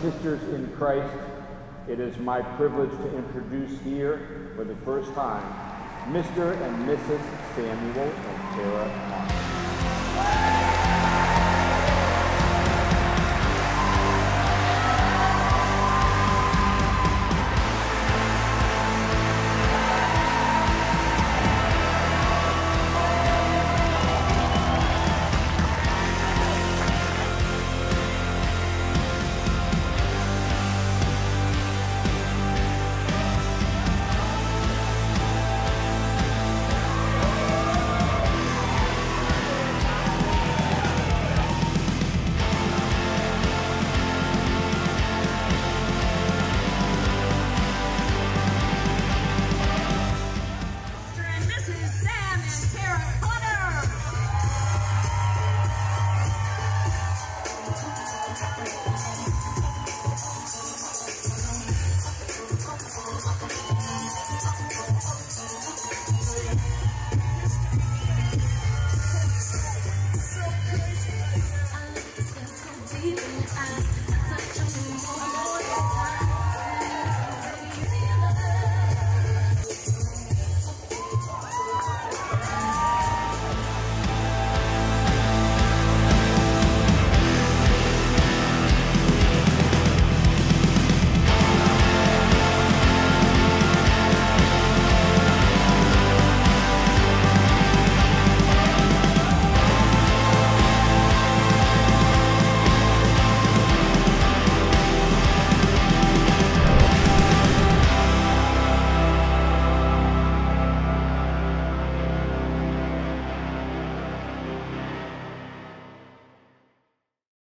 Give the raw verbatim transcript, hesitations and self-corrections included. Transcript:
sisters in Christ, it is my privilege to introduce here, for the first time, Mister and Missus Samuel and Tara Clark.